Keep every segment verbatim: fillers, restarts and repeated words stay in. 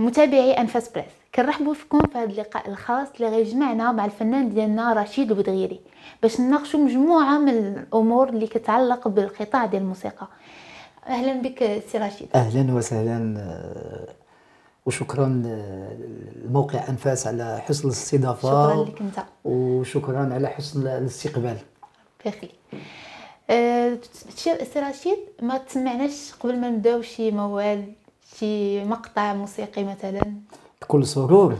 متابعي أنفاس بريس، كنرحبوا فيكم في هذا اللقاء الخاص اللي غيجمعنا مع الفنان ديالنا رشيد الودغيري باش نناقشوا مجموعه من الامور اللي كتعلق بالقطاع ديال الموسيقى. اهلا بك سي رشيد. اهلا وسهلا، وشكرا لموقع أنفاس على حسن الاستضافه. شكرا لك انت، وشكرا على حسن الاستقبال. الله يخليك. سي رشيد، ما تسمعناش قبل ما نبداو شي موال، شي مقطع موسيقي مثلا؟ بكل سرور.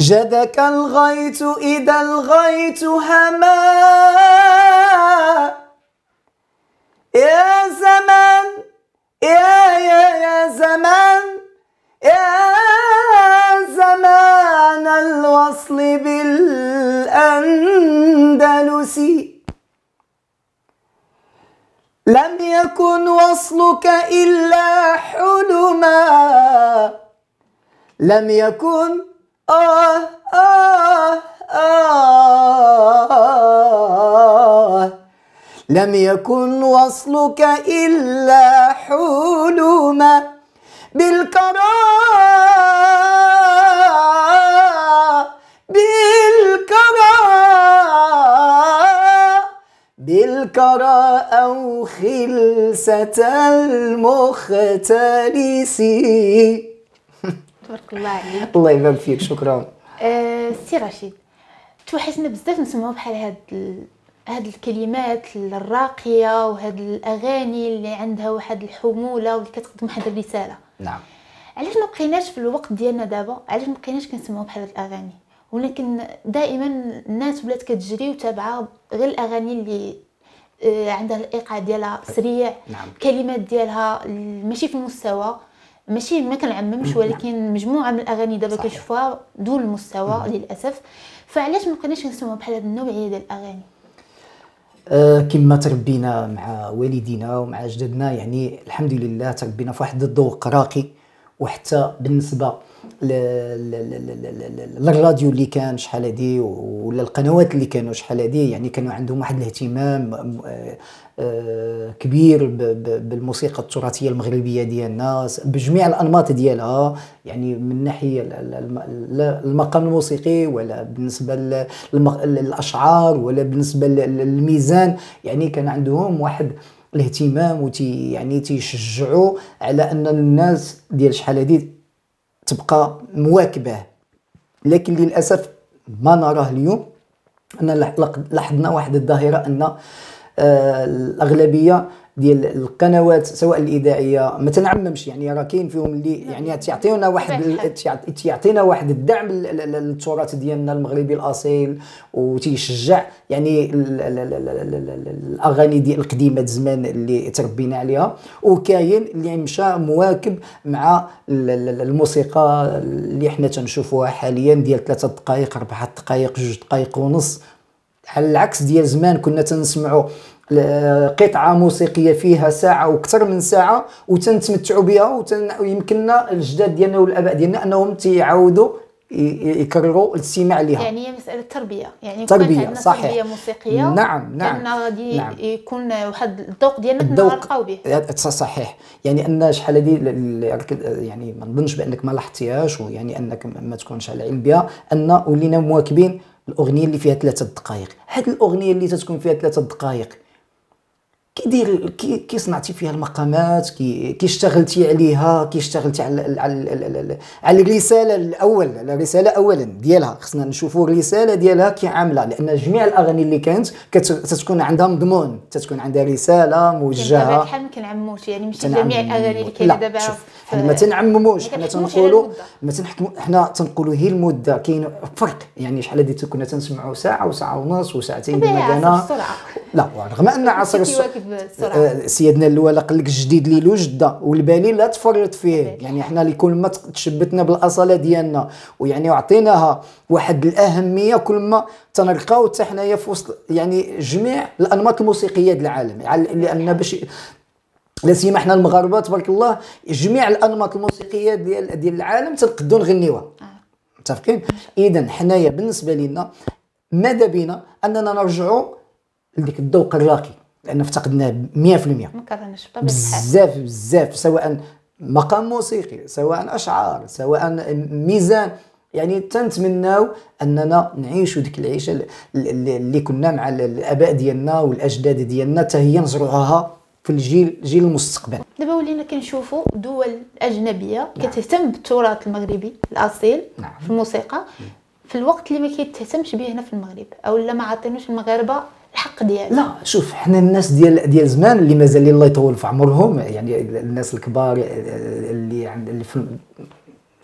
جدك الغيت إذا الغيت هما، يا زمان يا يا يا زمان يا زمان الوصل بالأندلسي، لم يكن وصلك إلا حلما، لم يكن آه آه آه لم يكن وصلك إلا حلما، بالكرى بالكرى بالكرى أو خلسة المختلس. تبارك الله عليك. الله يبارك فيك، شكرا. أه سي رشيد، توحشنا بزاف نسمعوا بحال هاد ال... هاد الكلمات الراقية وهاد الأغاني اللي عندها واحد الحمولة واللي كتقدم واحد الرسالة. نعم. علاش ما بقيناش في الوقت ديالنا دابا، علاش ما بقيناش كنسمعوا بحال هاد الأغاني؟ ولكن دائما الناس ولات كتجري وتابعه غير الاغاني اللي عندها الايقاع ديالها سريع. نعم. الكلمات ديالها ماشي في المستوى، ماشي ما كنعممش، ولكن مجموعه من الاغاني دابا كنشوفها دون المستوى للاسف. فعلاش ما بقيناش نسمعوا بحال هذه النوعيه ديال الاغاني؟ أه كما تربينا مع والدينا ومع اجدادنا، يعني الحمد لله تربينا في واحد الذوق راقي، وحتى بالنسبه للراديو اللي كان شحال هادي ولا القنوات اللي كانوا شحال هادي، يعني كانوا عندهم واحد الاهتمام كبير بالموسيقى التراثيه المغربيه ديالنا بجميع الانماط ديالها، يعني من ناحيه المقام الموسيقي ولا بالنسبه للاشعار ولا بالنسبه للميزان، يعني كان عندهم واحد الاهتمام وتي يعني تيشجعوا على ان الناس ديال شحال هادي تبقى مواكبه. لكن للاسف ما نراه اليوم، ان لاحظنا واحد الظاهره ان الاغلبيه ديال القنوات سواء الاذاعيه ما تنعممش، يعني راه كاين فيهم اللي يعني تيعطيونا واحد تيعطينا واحد الدعم للتراث ديالنا المغربي الاصيل، وتيشجع يعني الاغاني ديال القديمه زمان اللي تربينا عليها، وكاين اللي مشى مواكب مع الموسيقى اللي حنا تنشوفوها حاليا ديال ثلاثه دقائق اربعه دقائق جوج دقائق ونص، على العكس ديال زمان كنا تنسمعوا قطعه موسيقيه فيها ساعه واكثر من ساعه وتنتمتعوا بها، ويمكننا الجداد ديالنا والاباء ديالنا انهم تيعاودوا يكرروا الاستماع لها. يعني هي مساله تربيه، يعني تربيه صحيح، تربيه موسيقيه. نعم نعم، لان غادي نعم. يكون واحد الذوق ديالنا كنلقاو به. صحيح، يعني ان شحال هذه يعني ما نظنش بانك ما لاحظتيهاش، ويعني انك ما تكونش على علم بها، ان ولينا مواكبين الاغنيه اللي فيها ثلاثه دقائق. هاد الاغنيه اللي تتكون فيها ثلاثه دقائق كيدير كي كي صنعتي فيها المقامات، كي كي اشتغلتي عليها، كي اشتغلتي على على على الرساله الاول، على الرساله اولا ديالها. خصنا نشوفوا الرساله ديالها كي عامله، لان جميع الاغاني اللي كانت تتكون عندها مضمون، تتكون عندها رساله موجهه. دابا بحال ما كنعمموش، يعني ماشي جميع الاغاني اللي كاينه دابا حنا ما تنعمموش، حنا تنقولوا ما تنحكموا، حنا تنقولوا هي المده. كاين فرق، يعني شحال هذه كنا تنسمعوا ساعه وساعه ونص وساعتين بالمدانه. لا، رغم ان عصر سيدنا اللواء قال لك الجديد ليلو جده والبالي لا تفرط فيه، يعني حنا اللي كل ما تشبتنا بالاصاله ديالنا ويعني وعطيناها واحد الاهميه، كل ما تنرقاو حتى حنايا في وسط يعني جميع الانماط الموسيقيه ديال العالم، لان باش لا سيما حنا المغاربه تبارك الله جميع الانماط الموسيقيه ديال ديال العالم تنقدو نغنيوها. متفقين؟ اذا حنايا بالنسبه لنا ماذا بينا اننا نرجعوا لديك الذوق الراقي، لان افتقدناه مئة في المئة. ما كرهناش بزاف بزاف، سواء مقام موسيقي، سواء أشعار، سواء ميزان. يعني تنتمناو اننا نعيشوا ديك العيشه اللي كنا مع الاباء ديالنا والاجداد ديالنا حتى هي نزرعوها في الجيل جيل المستقبل. دابا ولينا كنشوفوا دول اجنبيه كتهتم بالتراث المغربي الاصيل نعم. في الموسيقى في الوقت اللي ما كيتهتمش به هنا في المغرب، او لا ما عطينوش المغاربه الحق ديالو. لا شوف، حنا الناس ديال ديال زمان اللي مازال الله يطول في عمرهم، يعني الناس الكبار اللي عند اللي في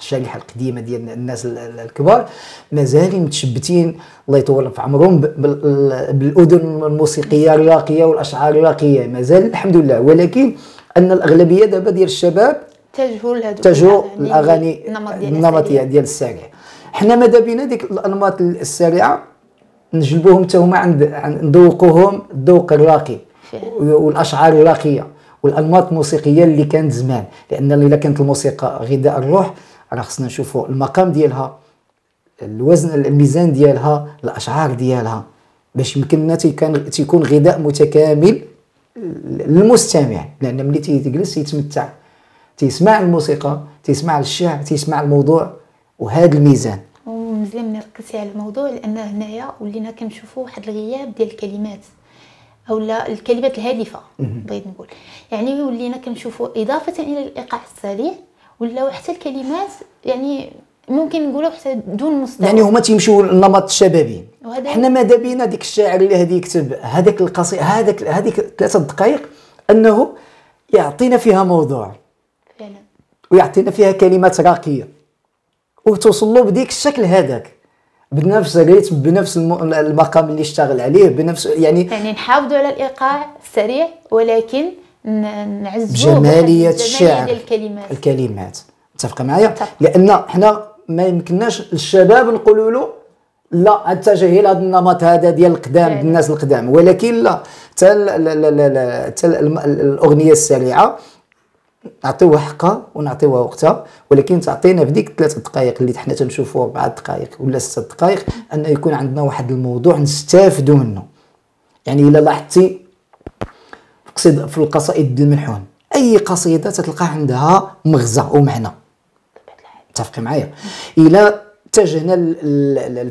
الشريحه القديمه ديال الناس الكبار مازال متشبتين الله يطول في عمرهم بالاذن الموسيقيه الراقيه والاشعار الراقيه مازال الحمد لله، ولكن ان الاغلبيه دابا ديال الشباب تجهوا لهذو تجهوا الاغاني النمطيه ديال السريع. حنا ماذا بينا ديك الانماط السريعه نجلبوهم حتى هما عند نذوقوهم الذوق الراقي والاشعار الراقيه والانماط الموسيقيه اللي كانت زمان، لان الا كانت الموسيقى غذاء الروح راه خصنا نشوفوا المقام ديالها، الوزن، الميزان ديالها، الاشعار ديالها، باش يمكننا تيكون تيكون غذاء متكامل للمستمع. لان ملي تيجلس تيتمتع، تيسمع الموسيقى، تيسمع الشعر، تيسمع الموضوع وهذا الميزان. ومزيان ملي ركزتي على الموضوع، لان هنايا ولينا كنشوفوا واحد الغياب ديال الكلمات اولا الكلمات الهادفه، بغيت نقول يعني ولينا كنشوفوا اضافه الى الايقاع السريع ولا حتى الكلمات يعني ممكن نقولوا حتى دون مستوى، يعني هما تيمشيو للنمط الشبابي. حنا ماذا بينا ديك الشاعر اللي هادي يكتب هذاك القصيده هذاك هذيك ثلاثه دقائق انه يعطينا فيها موضوع فعلا ويعطينا فيها كلمات راقيه وتوصل له بديك الشكل هذاك بنفس الريتم بنفس المقام اللي اشتغل عليه بنفس يعني يعني نحافظوا على الايقاع السريع ولكن نعزوا جماليه الشعر الكلمات الكلمات متفق معايا؟ لان حنا ما يمكنناش الشباب نقولوا له لا التجاهل هذا النمط هذا ديال القدام يعني. الناس القدام، ولكن لا حتى الاغنيه السريعه نعطيوها حقها ونعطيوها وقتها، ولكن تعطينا في ديك ثلاث دقائق اللي حنا تنشوفوها اربع دقائق ولا ست دقائق ان يكون عندنا واحد الموضوع نستافدوا منه. يعني الا لاحظتي قصيد في القصائد الملحون اي قصيده تتلقى عندها مغزى ومعنى متفقين معايا؟ الا اتجهنا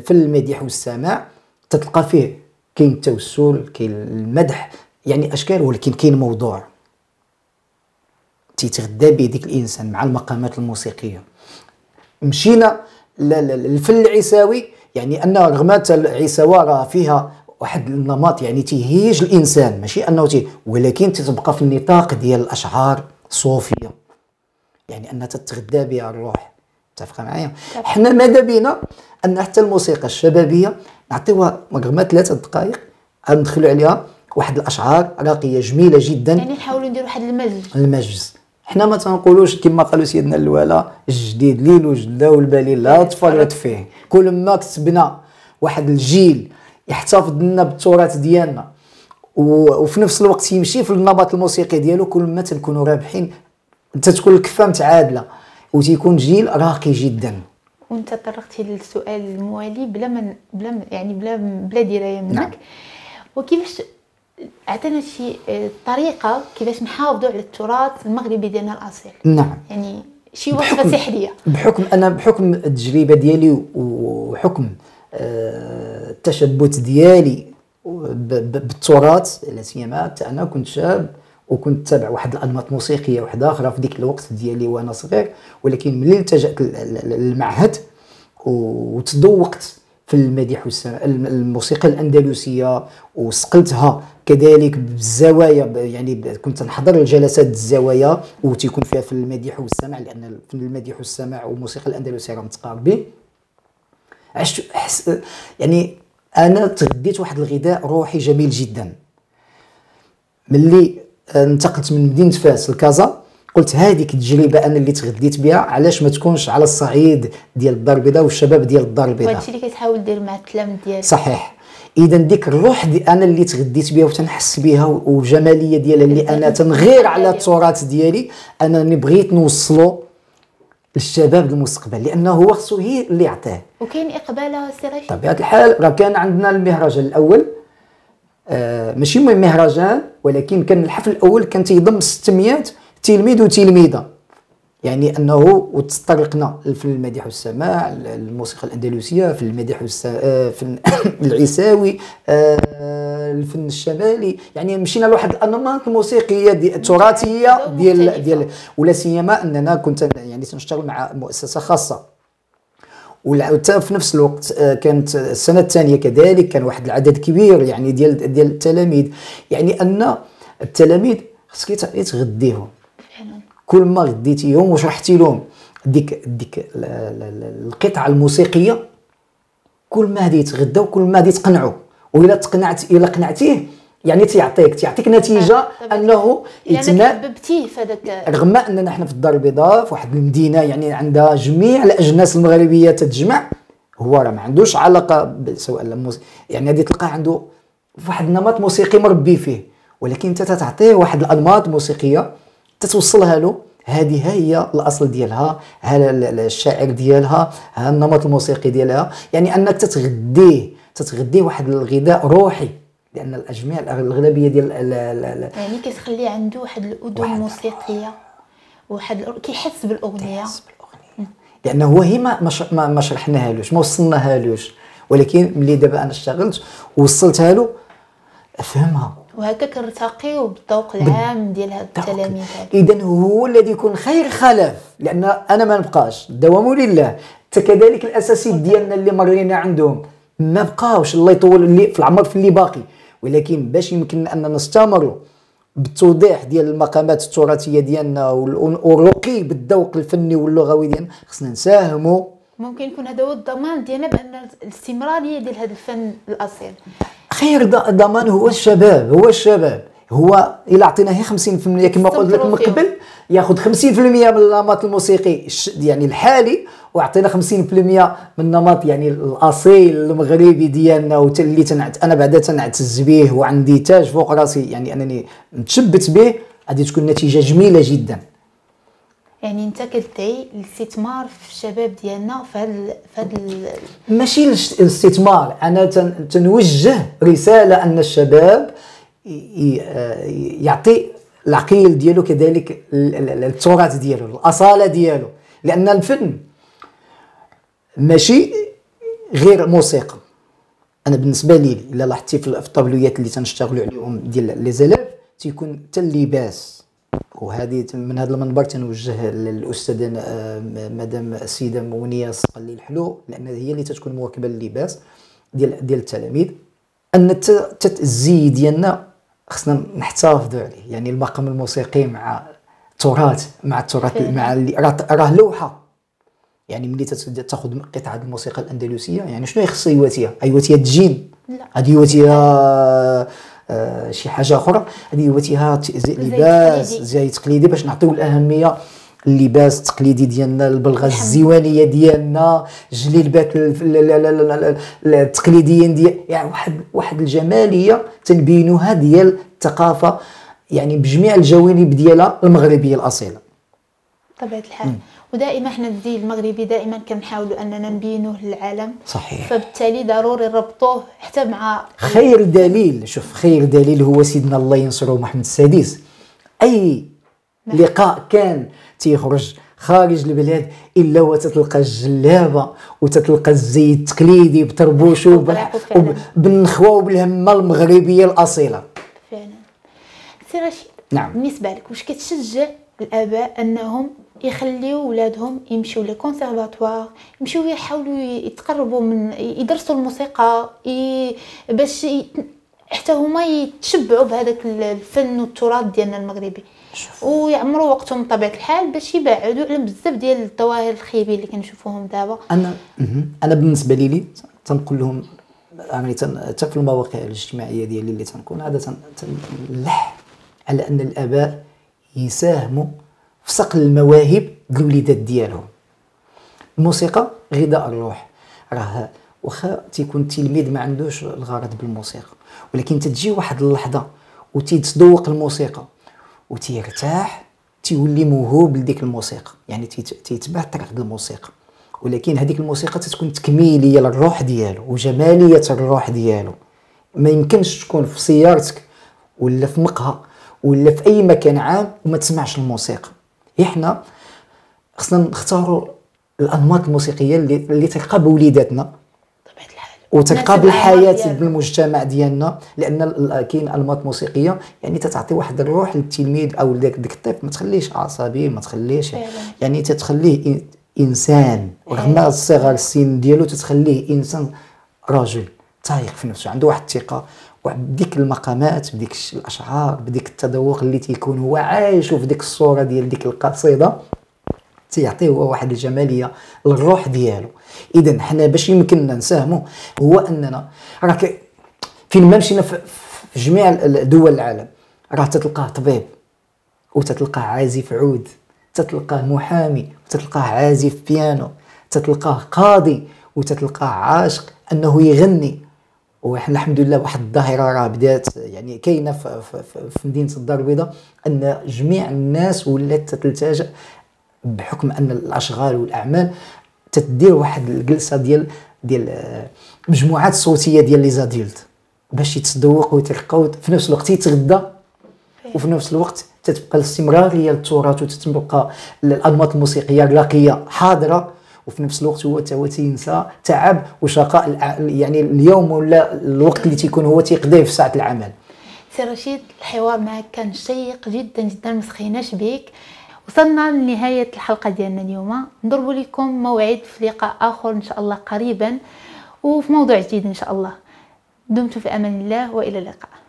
في المديح والسماع تتلقى فيه كاين التوسل، كاين المدح، يعني اشكال، ولكن كاين موضوع تيتغذى به ديك الانسان مع المقامات الموسيقيه. مشينا للفن العيساوي، يعني ان رغم العيساوه راه فيها واحد النمط يعني تيهيج الانسان ماشي انه تي، ولكن تتبقى في النطاق ديال الاشعار الصوفيه، يعني انها تتغذى بها الروح متفقه معايا؟ حنا ماذا بينا ان حتى الموسيقى الشبابيه نعطيوها رغم ثلاث دقائق ندخلوا عليها واحد الاشعار راقيه جميله جدا، يعني نحاولوا نديروا واحد المجز المجز. حنا ما تنقولوش كما قالوا سيدنا الوالا الجديد ليل وجلا والبليل لا تفرط فيه. كل ما كتبنا واحد الجيل يحتفظ لنا بالتراث ديالنا وفي نفس الوقت يمشي في النمط الموسيقي ديالو، كل ما تنكونوا رابحين، تتكون الكفه متعادله وتيكون جيل راقي جدا. وانت طرقتي للسؤال الموالي بلا ما بلا من يعني بلا بلا درايه منك نعم. وكيفاش عطينا شي طريقه كيفاش نحافظوا على التراث المغربي ديالنا الاصيل نعم، يعني شي وصفه سحريه؟ بحكم انا بحكم التجربه ديالي وحكم التشبت ديالي بالتراث، لا سيما حتى انا كنت شاب وكنت تابع واحد الانماط موسيقيه وحده اخرى في ديك الوقت ديالي وانا صغير، ولكن ملي التجأت للمعهد وتذوقت في المديح والسماع الموسيقى الاندلسيه وصقلتها كذلك بالزوايا، يعني كنت نحضر الجلسات الزوايا وتيكون فيها في المديح والسماع، لان في المديح والسماع والموسيقى الاندلسيه راهم متقاربين. عشت حس يعني انا تغذيت واحد الغذاء روحي جميل جدا. ملي انتقلت من مدينه فاس لكازا قلت هذيك التجربه انا اللي تغذيت بها، علاش ما تكونش على الصعيد ديال الدار البيضاء والشباب ديال الدار البيضاء؟ وهادشي اللي كتحاول دير مع التلاميذ ديالك صحيح. اذا ديك الروح دي انا اللي تغذيت بها وتنحس بها والجماليه ديالها اللي انا تنغير على التراث ديالي انا بغيت نوصلو للشباب المستقبل، لانه هو خصو هي اللي يعطيه. وكاين اقبال سي رشيد؟ بطبيعه الحال راه كان عندنا المهرجان الاول آه ماشي مهرجان، ولكن كان الحفل الاول كان تيضم ستمية تلميذ وتلميذه يعني انه وتستغرقنا في المديح والسماع، الموسيقى الاندلسيه، في المديح والسماع، في العساوي، الفن الشمالي، يعني مشينا لواحد الانماط موسيقيه دي تراثيه ديال ديال ولا سيما اننا كنت يعني تنشتغل مع مؤسسه خاصه، وحتى في نفس الوقت كانت السنه الثانيه كذلك كان واحد العدد كبير يعني ديال ديال التلاميذ، يعني ان التلاميذ خصك تغديهم كل ما غديتيهم وشرحتي لهم ديك ديك القطعه الموسيقيه كل ما غادي يتغداو كل ما غادي يتقنعوا، والا تقنعت الا قنعتيه يعني تيعطيك تيعطيك نتيجه انه يتنا حببتيه في هذاك، رغم اننا حنا في الدار البيضاء في واحد المدينه يعني عندها جميع الاجناس المغربيه تتجمع، هو راه ما عندوش علاقه سواء يعني غادي تلقاه عنده واحد النمط موسيقي مربي فيه، ولكن انت تعطيه واحد الانماط موسيقيه تتوصلها له، هذه هي الاصل ديالها، ها الشاعر ديالها، ها النمط الموسيقي ديالها، يعني انك تتغديه تتغديه واحد الغذاء روحي، لان الاجمع الاغلبيه ديال يعني كتخليه عنده واحد الاذن موسيقيه وواحد كيحس بالاغنيه كيحس بالاغنيه لانه هو هي ما ما, ما شرحناهالوش ما وصلناهالوش، ولكن ملي دابا انا اشتغلت ووصلتها له افهمها، وهكا كنرتقيو بالذوق العام ديال هاد التلاميذ. اذا هو الذي يكون خير خلف، لان انا ما نبقاش، الدوام لله، حتى كذلك الاساسيات ديالنا اللي مرينا عندهم ما بقاوش، الله يطول اللي في العمر في اللي باقي، ولكن باش يمكننا اننا نستمروا بالتوضيح ديال المقامات التراثيه ديالنا والرقي بالذوق الفني واللغوي ديالنا، خصنا نساهموا. ممكن يكون هذا هو الضمان ديالنا بان الاستمراريه ديال هذا الفن الاصيل. خير ضمان هو الشباب، هو الشباب هو الا عطيناه خمسين في المية كما قلت لك من قبل، ياخذ خمسين في المية من النمط الموسيقي يعني الحالي، وعطينا خمسين في المية من النمط يعني الاصيل المغربي ديالنا، وتا اللي تنعت انا بعدا تنعتز به وعندي تاج فوق راسي يعني انني متشبت به، غادي تكون نتيجه جميله جدا. يعني انت كتدعي للاستثمار في الشباب ديالنا في هذا فهاد ماشي الاستثمار، انا تنوجه رساله ان الشباب يعطي العقيل ديالو كذلك التراث ديالو الاصاله ديالو، لان الفن ماشي غير موسيقى. انا بالنسبه لي الا لاحظتي في الطابلويات اللي تنشتغلوا عليهم ديال لي زلاف تيكون حتى اللباس، وهذه من هذا المنبر تنوجه للاستاذه مدام السيده مونيه الصقلي الحلو، لان هي اللي تتكون مواكبه للباس ديال ديال التلاميذ، ان الزي ديالنا خصنا نحتفظوا عليه، يعني المقام الموسيقي مع التراث مع التراث مع راه لوحه، يعني ملي تاخذ قطعه الموسيقى الاندلسيه يعني شنو يخص يواتيها؟ يواتيها الجين؟ لا، غادي يواتيها آه شي حاجه اخرى، هذه يواتيها لباس زي تقليدي باش نعطيو الاهميه اللباس التقليدي ديالنا، البلغه الزوانيه ديالنا، جليبات التقليديين ديال يعني واحد واحد الجماليه تنبينها ديال الثقافه يعني بجميع الجوانب ديالها المغربيه الاصيله بطبيعه الحال. ودائما حنا الجيل المغربي دائما كنحاولوا اننا نبينوه للعالم، صحيح، فبالتالي ضروري نربطوه حتى مع خير دليل. شوف خير دليل هو سيدنا الله ينصره محمد السادس، اي لقاء كان تيخرج خارج البلاد الا وتتلقى الجلابه وتتلقى الزي التقليدي بتربوشو بالنخوه وبالهمه المغربيه الاصيله فعلا. سي رشيد، نعم، بالنسبه لك واش كتشجع الاباء انهم يخليو ولادهم يمشيو للكونسيرفاتوار، يمشيو يحاولوا يتقربوا من يدرسوا الموسيقى باش ي... حتى هما يتشبعوا بهذاك الفن والتراث ديالنا المغربي، ويعمروا وقتهم بطبيعه الحال باش يبعدوا على بزاف ديال الظواهر الخيبيه اللي كنشوفوهم دابا. انا انا بالنسبه لي تنقول لهم يعني حتى في المواقع الاجتماعيه ديالي اللي تنكون هذا تنلح على ان الاباء يساهموا في صقل المواهب للوليدات ديالهم. الموسيقى غذاء الروح، راه واخا تيكون التلميذ ما عندوش الغرض بالموسيقى، ولكن تتجي واحد اللحظه وتيتذوق الموسيقى وتيرتاح تيولي موهوب لديك الموسيقى، يعني تيتبع الطريق ديال الموسيقى، ولكن هذيك الموسيقى تتكون تكميليه للروح ديالو وجماليه الروح ديالو. ما يمكنش تكون في سيارتك ولا في مقهى ولا في اي مكان عام وما تسمعش الموسيقى. احنا خصنا نختاروا الانماط الموسيقيه اللي اللي تلقى بوليداتنا وتلقى بالحياه بالمجتمع ديالنا، لان كاين انماط موسيقيه يعني تتعطي واحد الروح للتلميذ او لذاك ديك الطفل، ما تخليهش عصبي، ما تخليهش يعني تتخليه انسان رغم صغر السن ديالو، تتخليه انسان راجل تايق في نفسه، عنده واحد الثقه بديك المقامات بديك الاشعار بديك التذوق اللي تيكون هو عايشه في ديك الصوره ديال ديك القصيده، تيعطيه هو واحد الجماليه للروح ديالو. اذا حنا باش يمكننا نساهموا هو اننا راه فين ما مشينا في جميع دول العالم راه تتلقاه طبيب وتتلقاه عازف عود، تتلقاه محامي وتتلقاه عازف بيانو، تتلقاه قاضي وتتلقاه عاشق انه يغني. وحنا الحمد لله واحد الظاهره راه بدات يعني كاينه في, في, في مدينه الدار البيضاء، ان جميع الناس ولات تلتجأ بحكم ان الاشغال والاعمال تدير واحد الجلسه ديال ديال مجموعات صوتيه ديال لي زاديلت باش يتذوقوا ويترقوا في نفس الوقت يتغدى، وفي نفس الوقت تتبقى الاستمراريه للتراث وتتبقى الانماط الموسيقيه الراقيه حاضره، وفي نفس الوقت هو تا تينسى تعب وشقاء يعني اليوم ولا الوقت اللي تيكون هو تيقضيه في ساعه العمل. سي رشيد، الحوار معك كان شيق جدا جدا، ما سخيناش بك. وصلنا لنهايه الحلقه ديالنا اليوم، نضرب لكم موعد في لقاء اخر ان شاء الله قريبا وفي موضوع جديد ان شاء الله. دمتم في امان الله والى اللقاء.